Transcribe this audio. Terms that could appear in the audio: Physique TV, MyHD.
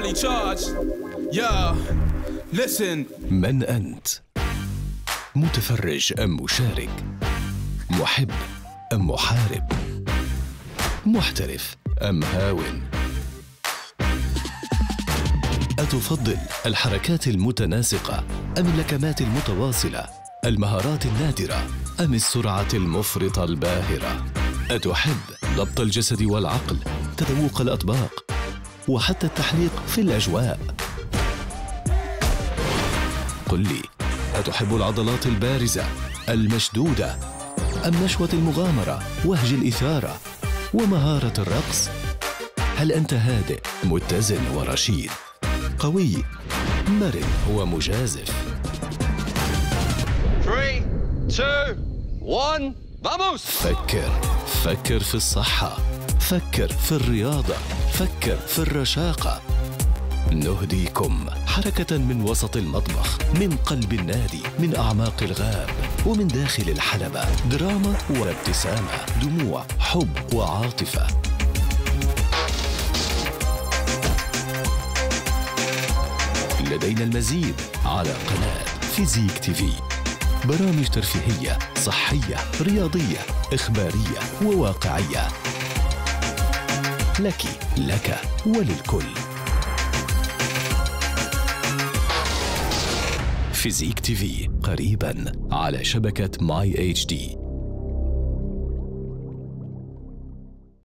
fully charged. Yeah, listen. من أنت؟ متفرج أم مشارك؟ محب أم محارب؟ محترف أم هاون؟ أتفضل الحركات المتناسقة أم اللكمات المتواصلة؟ المهارات النادرة أم السرعة المفرطة الباهرة؟ أتحب ضبط الجسد والعقل؟ تذوق الأطباق؟ وحتى التحليق في الأجواء؟ قل لي، أتحب العضلات البارزة المشدودة أم نشوة المغامرة وهج الإثارة ومهارة الرقص؟ هل أنت هادئ متزن ورشيد، قوي مرن ومجازف؟ 3 2 1 vamos. فكر في الصحة، فكر في الرياضة، فكر في الرشاقة. نهديكم حركة من وسط المطبخ، من قلب النادي، من أعماق الغاب، ومن داخل الحلبة. دراما وابتسامة، دموع، حب وعاطفة. لدينا المزيد على قناة فيزيك تي في. برامج ترفيهية، صحية، رياضية، إخبارية وواقعية. لك، لك وللكل. فيزيك تي في قريباً على شبكة MyHD.